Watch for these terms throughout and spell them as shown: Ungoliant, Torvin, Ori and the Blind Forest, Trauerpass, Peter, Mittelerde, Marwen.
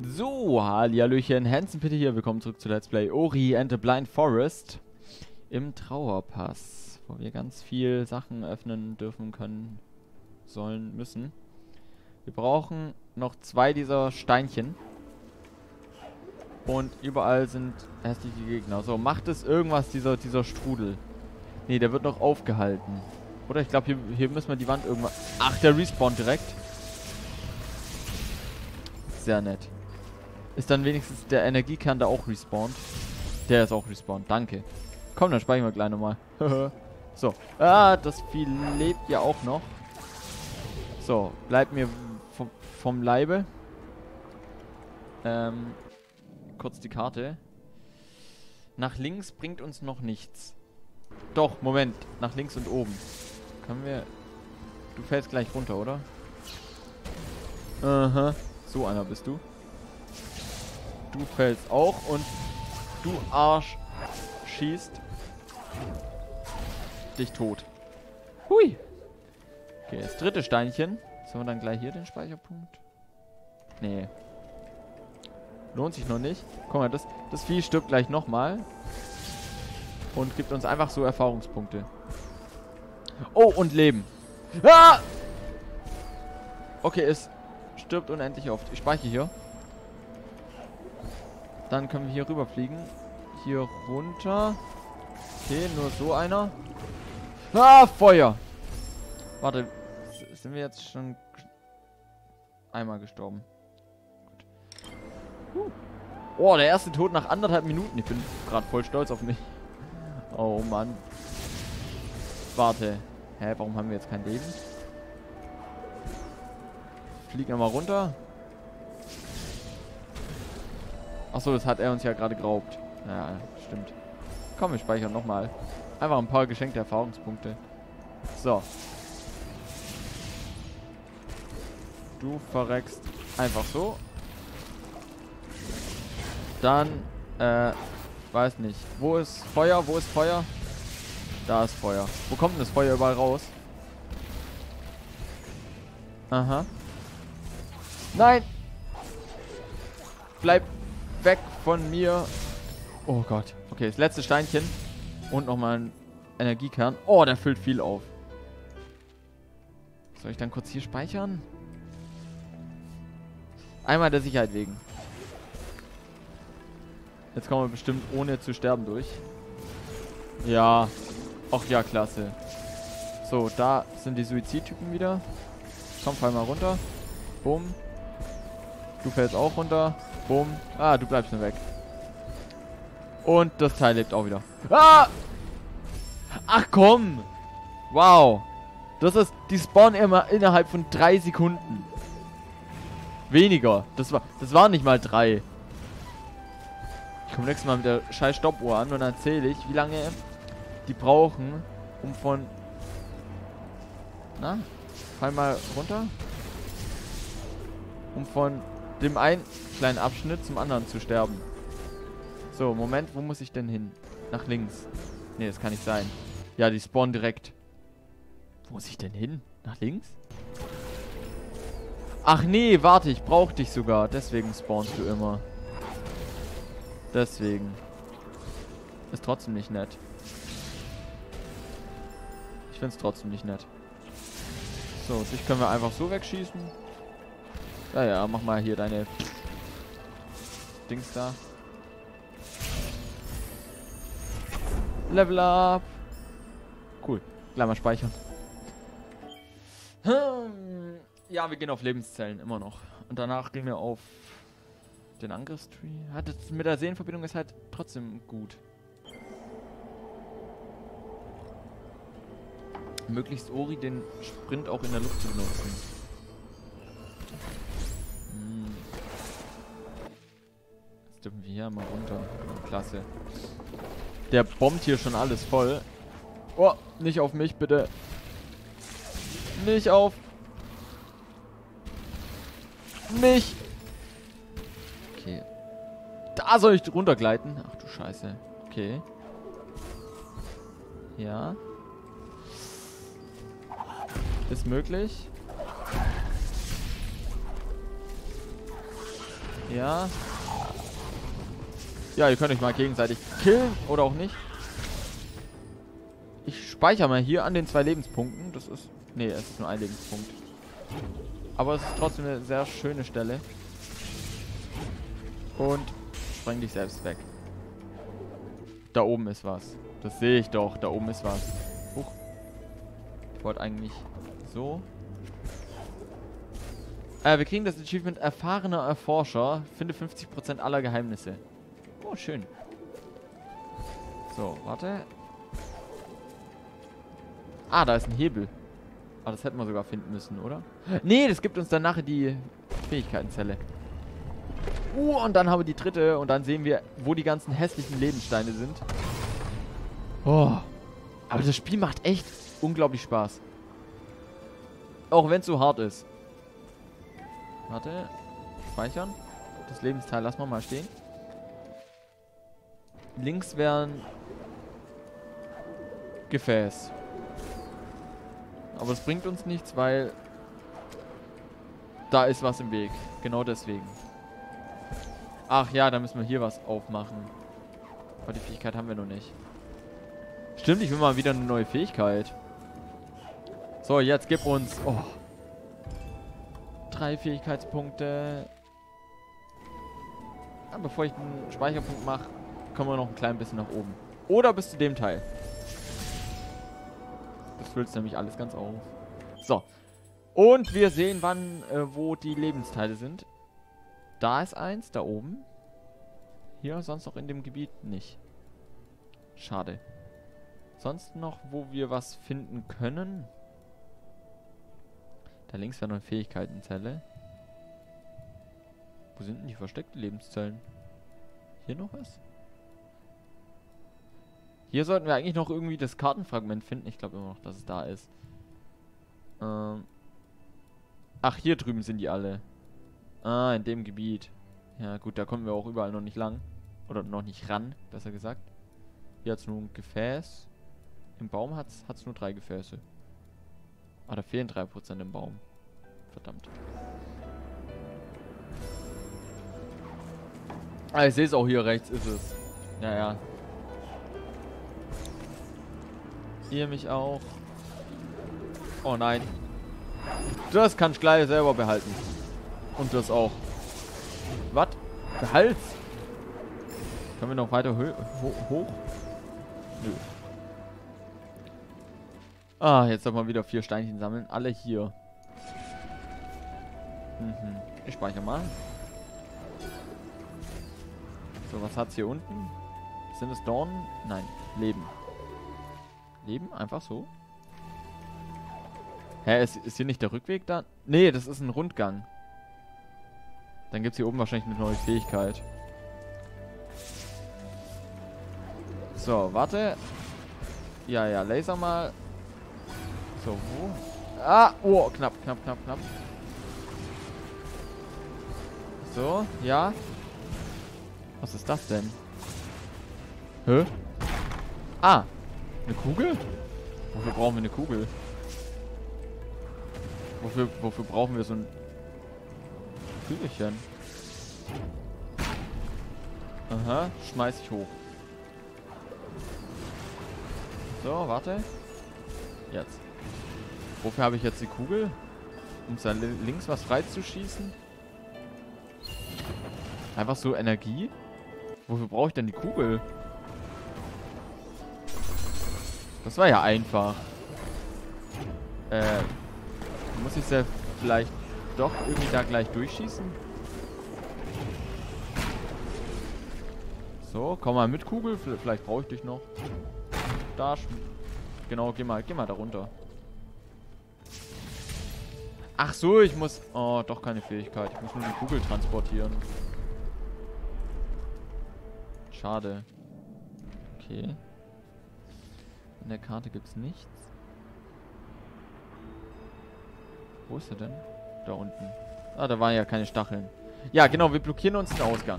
So, hallihallöchen, Hansen Peter hier, willkommen zurück zu Let's Play Ori and the Blind Forest im Trauerpass, wo wir ganz viel Sachen öffnen dürfen, können, sollen, müssen. Wir brauchen noch 2 dieser Steinchen und überall sind hässliche Gegner. So, macht es irgendwas, dieser Strudel? Ne, der wird noch aufgehalten. Oder ich glaube, hier müssen wir die Wand irgendwann... Ach, der respawnt direkt. Sehr nett. Ist dann wenigstens der Energiekern da auch respawnt? Der ist auch respawnt, danke. Komm, dann speichern wir gleich nochmal. So. Ah, das Vieh lebt ja auch noch. So, bleibt mir vom Leibe. Kurz die Karte. Nach links bringt uns noch nichts. Doch, Moment. Nach links und oben. Können wir... Du fällst gleich runter, oder? Aha. So einer bist du. Du fällst auch und du Arsch schießt dich tot. Hui. Okay, das dritte Steinchen. Sollen wir dann gleich hier den Speicherpunkt? Nee. Lohnt sich noch nicht. Guck mal, das Vieh stirbt gleich nochmal. Und gibt uns einfach so Erfahrungspunkte. Oh, und Leben. Ah! Okay, es stirbt unendlich oft. Ich speichere hier. Dann können wir hier rüber fliegen. Hier runter. Okay, nur so einer. Ah, Feuer. Warte, sind wir jetzt schon einmal gestorben? Gut. Oh, der erste Tod nach 1,5 Minuten. Ich bin gerade voll stolz auf mich. Oh Mann. Warte. Hä, warum haben wir jetzt kein Leben? Flieg nochmal runter. Achso, das hat er uns ja gerade geraubt. Ja, stimmt. Komm, wir speichern nochmal. Einfach ein paar geschenkte Erfahrungspunkte. So. Du verreckst einfach so. Dann, weiß nicht. Wo ist Feuer? Wo ist Feuer? Da ist Feuer. Wo kommt denn das Feuer überall raus? Aha. Nein! Bleib weg von mir. Oh Gott. Okay, das letzte Steinchen. Und nochmal ein Energiekern. Oh, der füllt viel auf. Soll ich dann kurz hier speichern? Einmal der Sicherheit wegen. Jetzt kommen wir bestimmt ohne zu sterben durch. Ja. Ach ja, klasse. So, da sind die Suizidtypen wieder. Komm, fall mal runter. Bumm. Du fällst auch runter. Bumm. Ah, du bleibst nur weg. Und das Teil lebt auch wieder. Ah! Ach komm! Wow. Das ist die Spawn immer innerhalb von 3 Sekunden. Weniger. Das waren nicht mal 3. Ich komme nächstes Mal mit der scheiß Stoppuhr an und erzähle ich, wie lange die brauchen, um von... Na? Fall mal runter. Um von dem einen kleinen Abschnitt zum anderen zu sterben. So, Moment, wo muss ich denn hin? Nach links. Ne, das kann nicht sein. Ja, die spawnen direkt. Wo muss ich denn hin? Nach links? Ach nee, warte, ich brauch dich sogar. Deswegen spawnst du immer. Deswegen. Ist trotzdem nicht nett. Ich find's trotzdem nicht nett. So, dich können wir einfach so wegschießen. Naja, mach mal hier deine Dings da. Level up. Cool. Gleich mal speichern. Ja, wir gehen auf Lebenszellen immer noch. Und danach gehen wir auf den Angriffstree. Hat jetzt mit der Seelenverbindung ist halt trotzdem gut. Möglichst Ori den Sprint auch in der Luft zu benutzen. Jetzt dürfen wir hier mal runter. Klasse. Der bombt hier schon alles voll. Oh, nicht auf mich, bitte. Nicht auf mich. Okay. Da soll ich runtergleiten. Ach du Scheiße. Okay. Ja. Ist möglich. Ja. Ja, ihr könnt euch mal gegenseitig killen oder auch nicht. Ich speichere mal hier an den 2 Lebenspunkten. Das ist... Nee, es ist nur ein Lebenspunkt. Aber es ist trotzdem eine sehr schöne Stelle. Und spreng dich selbst weg. Da oben ist was. Das sehe ich doch. Da oben ist was. Huch. Ich wollte eigentlich so. Wir kriegen das Achievement Erfahrener Erforscher. Finde 50% aller Geheimnisse. Oh, schön. So, warte. Ah, da ist ein Hebel. Ah, das hätten wir sogar finden müssen, oder? Nee, das gibt uns dann nachher die Fähigkeitenzelle. Und dann haben wir die dritte. Und dann sehen wir, wo die ganzen hässlichen Lebenssteine sind. Oh. Aber das Spiel macht echt unglaublich Spaß. Auch wenn es so hart ist. Warte. Speichern. Das Lebensteil lassen wir mal stehen. Links wären Gefäß. Aber es bringt uns nichts, weil da ist was im Weg. Genau deswegen. Ach ja, da müssen wir hier was aufmachen. Aber die Fähigkeit haben wir noch nicht. Stimmt, ich will mal wieder eine neue Fähigkeit. So, jetzt gib uns... Oh. 3 Fähigkeitspunkte. Ja, bevor ich einen Speicherpunkt mache, kommen wir noch ein klein bisschen nach oben. Oder bis zu dem Teil. Das füllt nämlich alles ganz auf. So. Und wir sehen, wann, wo die Lebensteile sind. Da ist eins, da oben. Hier, sonst noch in dem Gebiet nicht. Schade. Sonst noch, wo wir was finden können. Da links wäre noch eine Fähigkeitenzelle. Wo sind denn die versteckten Lebenszellen? Hier noch was? Hier sollten wir eigentlich noch irgendwie das Kartenfragment finden. Ich glaube immer noch, dass es da ist. Ach, hier drüben sind die alle. Ah, in dem Gebiet. Ja gut, da kommen wir auch überall noch nicht lang. Oder noch nicht ran, besser gesagt. Hier hat es nur ein Gefäß. Im Baum hat es nur 3 Gefäße. Ah, da fehlen 3% im Baum. Verdammt. Ah, ich sehe es auch hier rechts, ist es. Naja. Ihr mich auch. Oh nein. Das kann ich gleich selber behalten. Und das auch. Was? Der Hals? Können wir noch weiter hoch? Nö. Ah, jetzt soll man wieder 4 Steinchen sammeln. Alle hier. Mhm. Ich speichere mal. So, was hat's hier unten? Sind es Dornen? Nein. Leben. Leben? Einfach so? Hä, ist hier nicht der Rückweg da? Nee, das ist ein Rundgang. Dann gibt es hier oben wahrscheinlich eine neue Fähigkeit. So, warte. Ja, ja, laser mal. So, wo? Ah, oh, knapp. So, ja. Was ist das denn? Hä? Ah, eine Kugel? Wofür brauchen wir eine Kugel? Wofür brauchen wir so ein Kügelchen? Aha, schmeiß ich hoch. So, warte. Jetzt. Wofür habe ich jetzt die Kugel? Um da links was freizuschießen? Einfach so Energie? Wofür brauche ich denn die Kugel? Das war ja einfach. Muss ich es ja vielleicht doch irgendwie da gleich durchschießen? So, komm mal mit Kugel. Vielleicht brauche ich dich noch. Da. Genau, geh mal da runter. Ach so, ich muss... Oh, doch keine Fähigkeit. Ich muss nur die Kugel transportieren. Schade. Okay. In der Karte gibt es nichts. Wo ist er denn? Da unten. Ah, da waren ja keine Stacheln. Ja, genau, wir blockieren uns den Ausgang.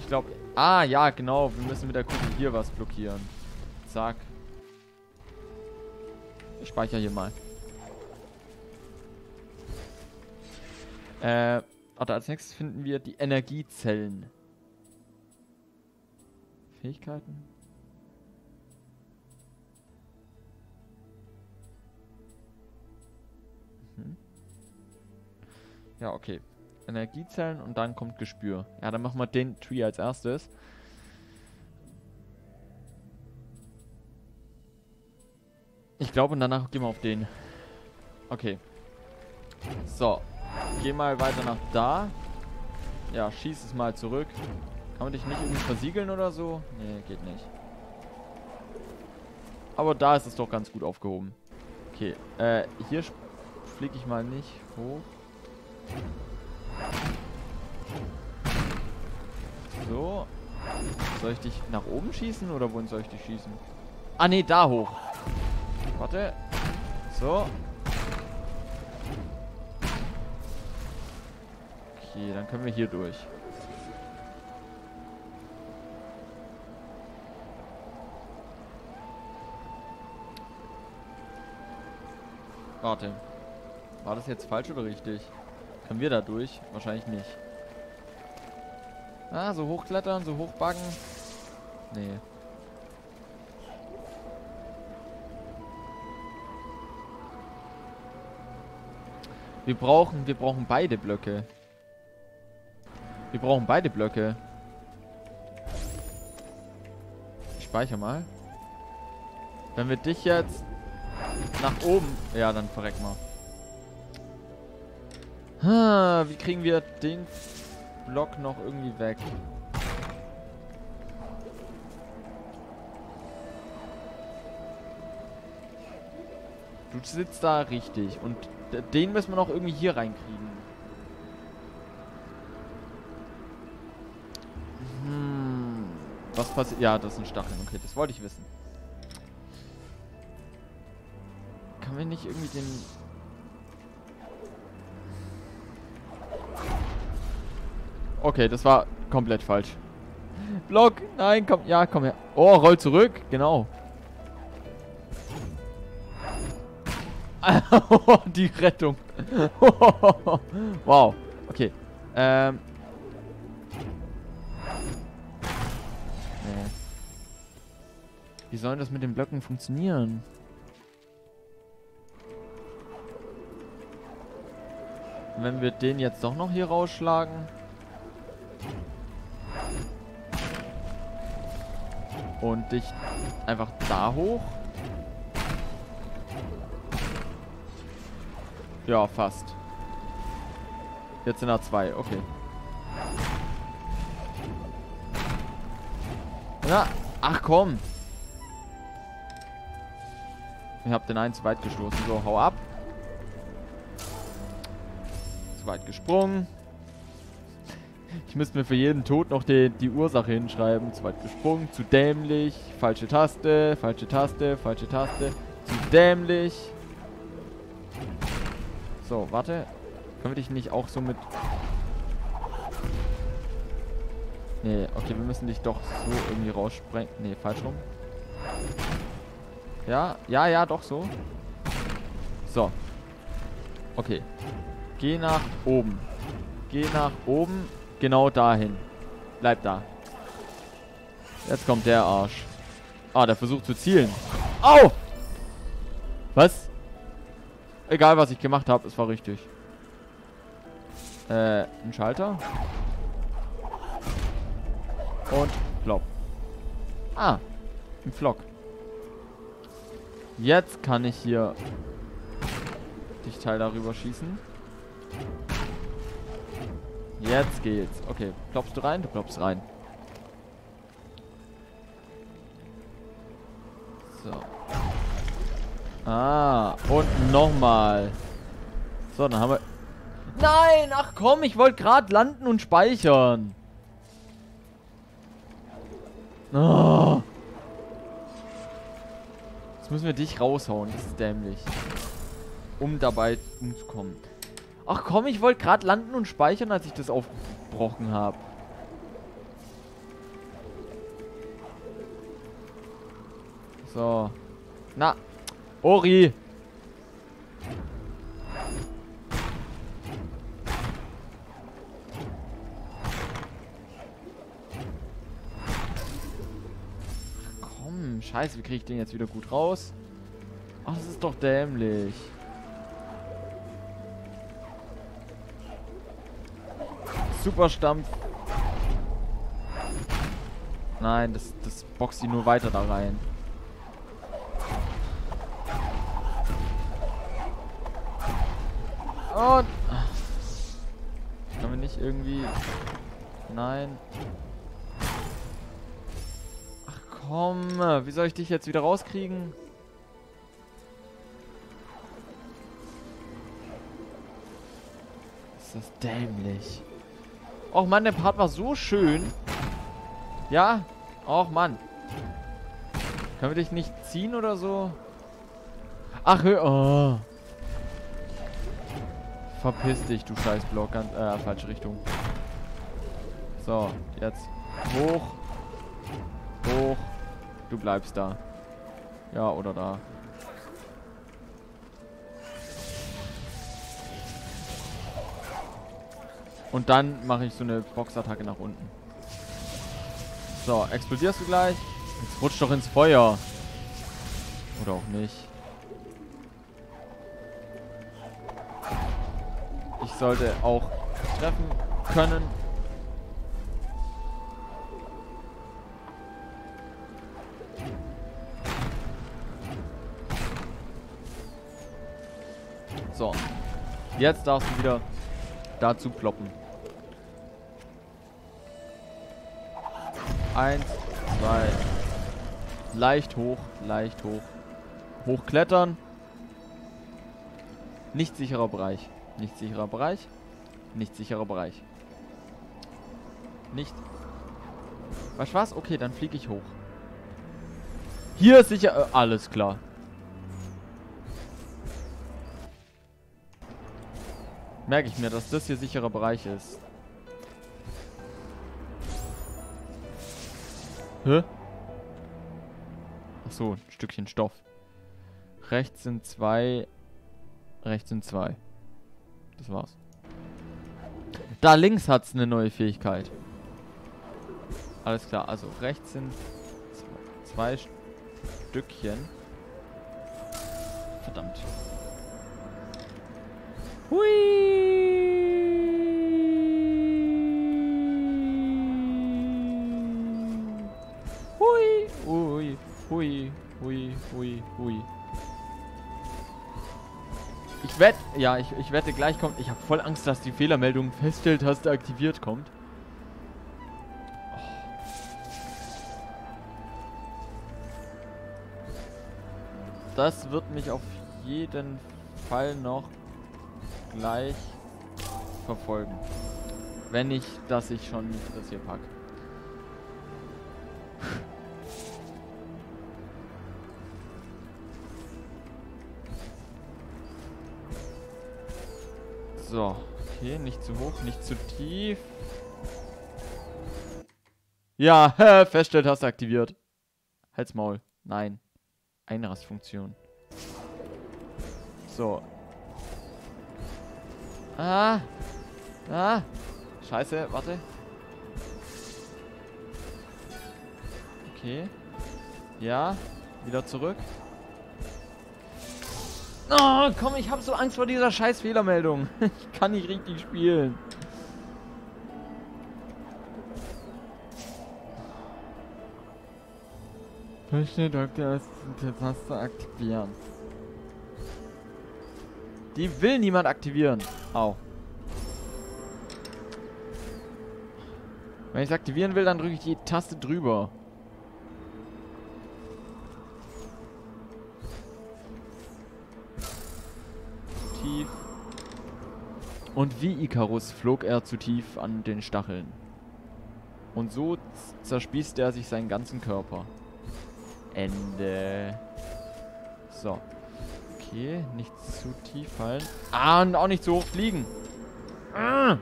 Ich glaube... Ah, ja, genau. Wir müssen mit der Kugel hier was blockieren. Zack. Ich speichere hier mal. Als nächstes finden wir die Energiezellen. Fähigkeiten. Ja, okay. Energiezellen und dann kommt Gespür. Ja, dann machen wir den Tree als erstes. Ich glaube, und danach gehen wir auf den. Okay. So. Gehen mal weiter nach da. Ja, schieß es mal zurück. Kann man dich nicht irgendwie versiegeln oder so? Nee, geht nicht. Aber da ist es doch ganz gut aufgehoben. Okay. Hier fliege ich mal nicht hoch. So. Soll ich dich nach oben schießen oder wohin soll ich dich schießen? Ah, nee, da hoch. Warte. So. Okay, dann können wir hier durch. Warte. War das jetzt falsch oder richtig? Können wir da durch? Wahrscheinlich nicht. Ah, so hochklettern, so hochbaggen. Nee. Wir brauchen beide Blöcke. Wir brauchen beide Blöcke. Ich speichere mal. Wenn wir dich jetzt nach oben... Ja, dann verreck mal. Ha, wie kriegen wir den Block noch irgendwie weg? Du sitzt da richtig und... Den müssen wir noch irgendwie hier reinkriegen. Was passiert? Ja, das sind Stacheln. Okay, das wollte ich wissen. Kann man nicht irgendwie den... Okay, das war komplett falsch. Block! Nein, komm. Ja, komm her. Oh, roll zurück. Genau. Die Rettung. Wow. Okay. Nee. Wie soll das mit den Blöcken funktionieren? Wenn wir den jetzt doch noch hier rausschlagen. Und dich einfach da hoch. Ja, fast. Jetzt sind da zwei, okay. Na, ach komm. Ich hab den einen zu weit gestoßen. So, hau ab. Zu weit gesprungen. Ich müsste mir für jeden Tod noch die Ursache hinschreiben. Zu weit gesprungen, zu dämlich. Falsche Taste, falsche Taste, falsche Taste. Zu dämlich. So, warte. Können wir dich nicht auch so mit... Nee, okay, wir müssen dich doch so irgendwie raussprengen. Nee, falsch rum. Ja, ja, ja, doch so. So. Okay. Geh nach oben. Geh nach oben. Genau dahin. Bleib da. Jetzt kommt der Arsch. Ah, der versucht zu zielen. Au! Was? Egal, was ich gemacht habe, es war richtig. Ein Schalter. Und plopp. Ah, ein Flock. Jetzt kann ich hier dich Teil darüber schießen. Jetzt geht's. Okay, ploppst du rein? Du ploppst rein. So. Ah, und nochmal. So, dann haben wir... Nein, ach komm, ich wollte gerade landen und speichern. Oh. Jetzt müssen wir dich raushauen, das ist dämlich. Um dabei umzukommen. Ach komm, ich wollte gerade landen und speichern, als ich das aufgebrochen habe. So. Na... Ori! Scheiße, wie kriege ich den jetzt wieder gut raus? Ach, das ist doch dämlich. Super Stampf. Nein, das boxt ihn nur weiter da rein. Und... Kann man nicht irgendwie... Nein. Ach komm, wie soll ich dich jetzt wieder rauskriegen? Ist das dämlich. Och Mann, der Part war so schön. Ja? Och Mann. Können wir dich nicht ziehen oder so? Ach, oh. Verpiss dich, du Scheißblock. Ganz, falsche Richtung. So, jetzt. Hoch. Hoch. Du bleibst da. Ja, oder da. Und dann mache ich so eine Boxattacke nach unten. So, explodierst du gleich. Jetzt rutsch doch ins Feuer. Oder auch nicht. Ich sollte auch treffen können. So. Jetzt darfst du wieder dazu kloppen. 1, 2. Leicht hoch, leicht hoch. Hochklettern. Nicht sicherer Bereich. Nicht sicherer Bereich. Nicht sicherer Bereich. Nicht. Weißt du was? Okay, dann fliege ich hoch. Hier ist sicher... alles klar. Merke ich mir, dass das hier sicherer Bereich ist. Hä? Achso, ein Stückchen Stoff. Rechts sind 2. Rechts sind 2. Das war's. Da links hat's eine neue Fähigkeit. Alles klar, also rechts sind 2 Stückchen. Verdammt. Hui! Hui, hui, hui, hui. Ich wette, ja, ich wette, gleich kommt. Ich habe voll Angst, dass die Fehlermeldung Feststelltaste aktiviert kommt. Oh. Das wird mich auf jeden Fall noch gleich verfolgen. Wenn nicht, dass ich schon das hier packe. So, okay, nicht zu hoch, nicht zu tief. Ja, Feststelltaste aktiviert. Halt's Maul. Nein. Einrastfunktion. So. Ah. Ah. Scheiße, warte. Okay. Ja, wieder zurück. Oh, komm, ich hab so Angst vor dieser scheiß Fehlermeldung. Ich kann nicht richtig spielen. Feststelltaste aktivieren. Die will niemand aktivieren. Au. Wenn ich es aktivieren will, dann drücke ich die Taste drüber. Und wie Ikarus flog er zu tief an den Stacheln. Und so zerspießte er sich seinen ganzen Körper. Ende. So. Okay, nicht zu tief fallen. Ah, und auch nicht zu hoch fliegen. Ah.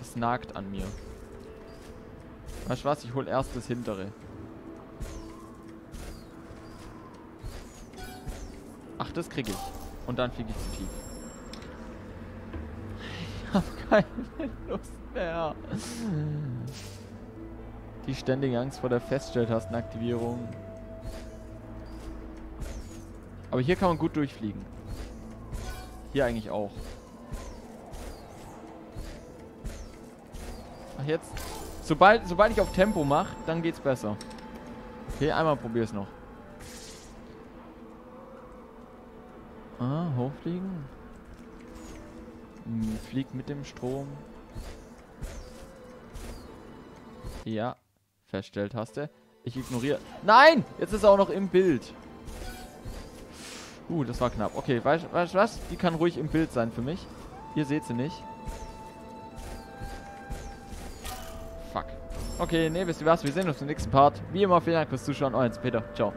Es nagt an mir. Weißt du was? Ich hol erst das hintere. Ach, das krieg ich. Und dann fliege ich zu tief. Ich hab keine Lust mehr. Die ständige Angst vor der Feststelltastenaktivierung. Aber hier kann man gut durchfliegen. Hier eigentlich auch. Ach jetzt. Sobald ich auf Tempo mache, dann geht's besser. Okay, einmal probier's noch. Ah, hochfliegen. Fliegt mit dem Strom. Ja. Feststelltaste. Ich ignoriere. Nein! Jetzt ist er auch noch im Bild. Das war knapp. Okay, weißt du was? Die kann ruhig im Bild sein für mich. Ihr seht sie nicht. Fuck. Okay, nee, wisst ihr was? Wir sehen uns im nächsten Part. Wie immer, vielen Dank fürs Zuschauen. Euer Peter. Ciao.